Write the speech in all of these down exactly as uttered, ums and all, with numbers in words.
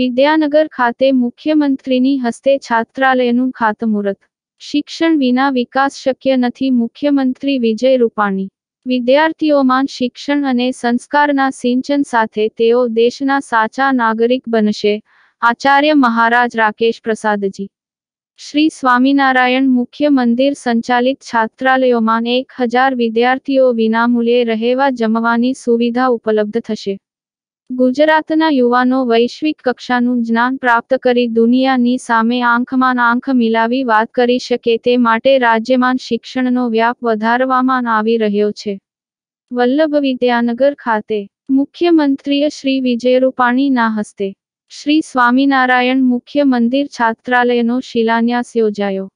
વિદ્યાનગર ખાતે મુખ્યમંત્રીની હસ્તે છાત્રાલયનું ખાતમુહૂર્ત. શિક્ષણ વિના વિકાસ શક્ય નથી. મુખ્યમંત્રી વિજય રૂપાણી. વિદ્યાર્થીઓમાં શિક્ષણ અને સંસ્કારના સિંચન સાથે તેઓ દેશના સાચા નાગરિક બનશે. આચાર્ય મહારાજ રાકેશ પ્રસાદજી. શ્રી સ્વામિનારાયણ મુખ્ય મંદિર સંચાલિત છાત્રાલયોમાં એક હજાર વિદ્યાર્થીઓ વિનામૂલ્યે રહેવા જમવાની સુવિધા ઉપલબ્ધ થશે. ગુજરાતના યુવાનો વૈશ્વિક કક્ષાનું જ્ઞાન પ્રાપ્ત કરી દુનિયાની સામે આંખમાં આંખ મિલાવી વાત કરી શકે તે માટે રાજ્યમાં શિક્ષણનો વ્યાપ વધારવામાં આવી રહ્યો છે. વલ્લભ વિદ્યાનગર ખાતે મુખ્યમંત્રી શ્રી વિજય રૂપાણીના હસ્તે શ્રી સ્વામિનારાયણ મુખ્ય મંદિર છાત્રાલયનો શિલાન્યાસ યોજાયો.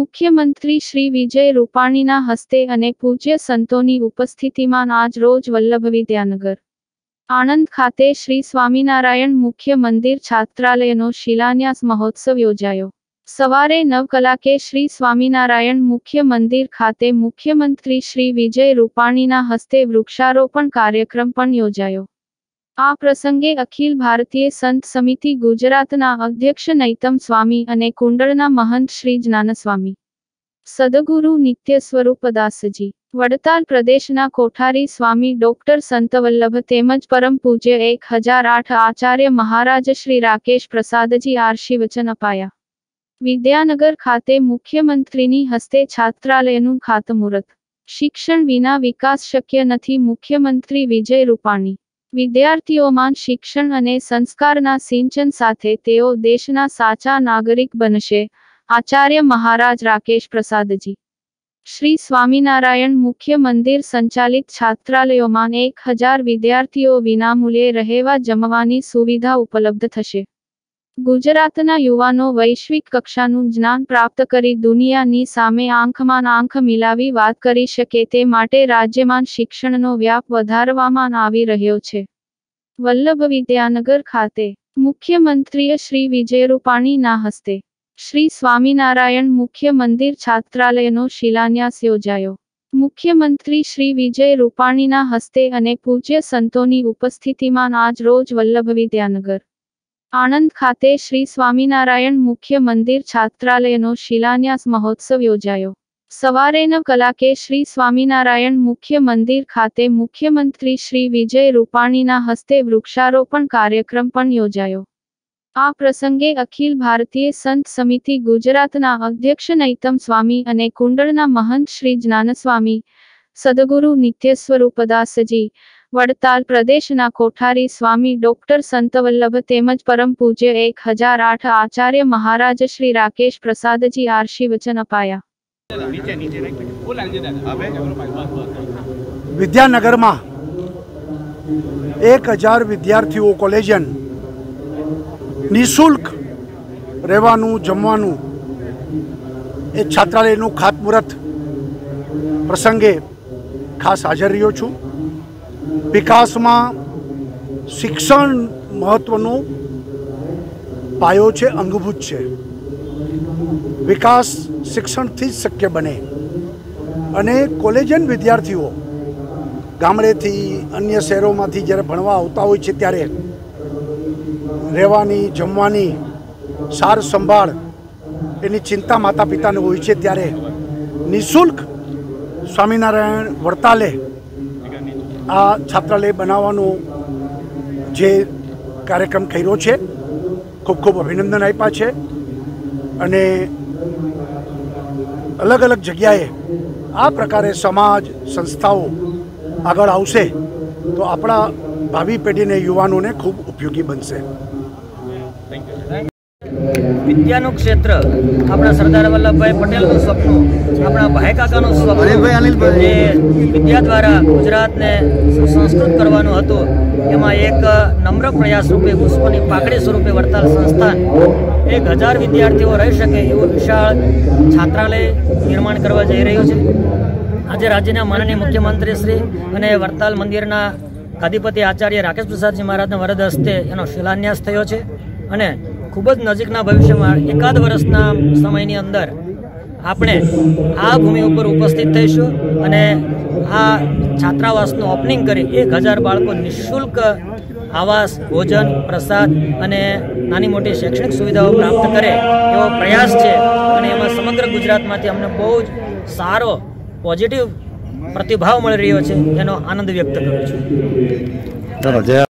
મુખ્યમંત્રી શ્રી વિજય રૂપાણીના હસ્તે અને પૂજ્ય સંતોની ઉપસ્થિતિમાં આજ રોજ વલ્લભ વિદ્યાનગર આણંદ ખાતે શ્રી સ્વામિનારાયણ મુખ્ય મંદિર છાત્રાલયનો શિલાન્યાસ મહોત્સવ યોજાયો. સવારે નવ કલાકે શ્રી સ્વામિનારાયણ મુખ્ય મંદિર ખાતે મુખ્યમંત્રી શ્રી વિજય રૂપાણીના હસ્તે વૃક્ષારોપણ કાર્યક્રમ પણ યોજાયો. આ પ્રસંગે અખિલ ભારતીય સંત સમિતિ ગુજરાતના અધ્યક્ષ નૈતમ સ્વામી અને કુંડળના મહંત શ્રી જ્ઞાન સ્વામી સદગુરુ નિત્ય સ્વરૂપદાસજી, વડતાલ પ્રદેશના કોઠારી સ્વામી ડોક્ટર સંત વલ્લભ તેમજ પરમ પૂજ્ય એક હજાર આઠ આચાર્ય મહારાજ શ્રી રાકેશ પ્રસાદજી આરશી વચન અપાયા. વિદ્યાનગર ખાતે મુખ્યમંત્રીની હસ્તે છાત્રાલયનું ખાતમુહૂર્ત. શિક્ષણ વિના વિકાસ શક્ય નથી. મુખ્યમંત્રી વિજય રૂપાણી. વિદ્યાર્થીઓમાં શિક્ષણ અને સંસ્કારના સિંચન સાથે તેઓ દેશના સાચા નાગરિક બનશે. આચાર્ય મહારાજ રાકેશ પ્રસાદજી. શ્રી સ્વામિનારાયણ મુખ્ય મંદિર સંચાલિત છાત્રાલયોમાં એક હજાર વિદ્યાર્થીઓ વિનામૂલ્યે રહેવા જમવાની સુવિધા ઉપલબ્ધ થશે. ગુજરાતના યુવાનો વૈશ્વિક કક્ષાનું જ્ઞાન પ્રાપ્ત કરી દુનિયાની સામે આંખમાં આંખ મિલાવી વાત કરી શકે તે માટે રાજ્યમાં શિક્ષણનો વ્યાપ વધારવામાં આવી રહ્યો છે. વલ્લભ વિદ્યાનગર ખાતે મુખ્યમંત્રી શ્રી વિજય રૂપાણીના હસ્તે શ્રી સ્વામિનારાયણ મુખ્ય મંદિર છાત્રાલયનો શિલાન્યાસ યોજાયો. મુખ્યમંત્રી શ્રી વિજય રૂપાણીના હસ્તે અને પૂજ્ય સંતોની ઉપસ્થિતિમાં આજ રોજ વલ્લભ વિદ્યાનગર આણંદ ખાતે શ્રી સ્વામિનારાયણ મુખ્ય મંદિર છાત્રાલયનો શિલાન્યાસ મહોત્સવ યોજાયો. સવારે નવ કલાકે શ્રી સ્વામિનારાયણ મુખ્ય મંદિર ખાતે મુખ્યમંત્રી શ્રી વિજય રૂપાણીના હસ્તે વૃક્ષારોપણ કાર્યક્રમ પણ યોજાયો. આ પ્રસંગે અખિલ ભારતીય સંત સમિતિ ગુજરાતના અધ્યક્ષ નૈતમ સ્વામી અને કુંડળના મહંત શ્રી જ્ઞાન સ્વામી સદગુરુ નિત્ય સ્વરૂપદાસજી, વડતાલ પ્રદેશના કોઠારી સ્વામી ડોક્ટર સંત વલ્લભ તેમજ પરમ પૂજ્ય એક હજાર આઠ આચાર્ય મહારાજ શ્રી રાકેશ પ્રસાદજી આરશી વચન અપાયા. વિદ્યાનગરમાં એક હજાર વિદ્યાર્થીઓ કોલેજન નિઃશુલ્ક રહેવાનું જમવાનું એ છાત્રાલયનું ખાતમુહૂર્ત પ્રસંગે ખાસ હાજર રહ્યો છું. વિકાસમાં શિક્ષણ મહત્ત્વનો પાયો છે, અંગભૂત છે. વિકાસ શિક્ષણથી જ શક્ય બને અને કોલેજન વિદ્યાર્થીઓ ગામડેથી અન્ય શહેરોમાંથી જ્યારે ભણવા આવતા હોય છે ત્યારે રહેવાની, જમવાની, સાર સંભાળ એની ચિંતા માતા પિતાને હોય છે ત્યારે નિઃશુલ્ક સ્વામિનારાયણ વડતાલે આ છાત્રાલય બનાવવાનો જે કાર્યક્રમ કર્યો છે ખૂબ ખૂબ અભિનંદન આપ્યા છે. અને અલગ અલગ જગ્યાએ આ પ્રકારે સમાજ સંસ્થાઓ આગળ આવશે તો આપણા ભાવિ પેઢીને, યુવાનોને ખૂબ ઉપયોગી બનશે. વિદ્યાનું ક્ષેત્ર આપણા સરદાર વલ્લભભાઈ પટેલનું સ્વપ્ન, આપણા ભાઈ કાકાનું સ્વપ્ન જે વિદ્યા દ્વારા ગુજરાતને સુસંસ્કૃત કરવાનું હતું એમાં એક નમ્ર પ્રયાસ રૂપે પુષ્પની પાકડી સ્વરૂપે વડતાલ સંસ્થાન એક હજાર વિદ્યાર્થીઓ રહી શકે એવું વિશાળ છાત્રાલય નિર્માણ કરવા જઈ રહ્યો છે. આજે રાજ્યના માનનીય મુખ્યમંત્રીશ્રી અને વડતાલ મંદિરના અધિપતિ આચાર્ય રાકેશ પ્રસાદજી મહારાજના વરદ હસ્તે એનો શિલાન્યાસ થયો છે અને ખૂબ જ નજીકના ભવિષ્યમાં એકાદ વર્ષના સમયની અંદર આપણે આ ભૂમિ ઉપર ઉપસ્થિત થઈશું અને આ છાત્રાવાસનું ઓપનિંગ કરી એક હજાર બાળકો નિઃશુલ્ક આવાસ, ભોજન, પ્રસાદ અને નાની મોટી શૈક્ષણિક સુવિધાઓ પ્રાપ્ત કરે એવો પ્રયાસ છે અને એમાં સમગ્ર ગુજરાતમાંથી અમને બહુ જ સારો પોઝિટિવ પ્રતિભાવ મળી રહ્યો છે, એનો આનંદ વ્યક્ત કરું છું.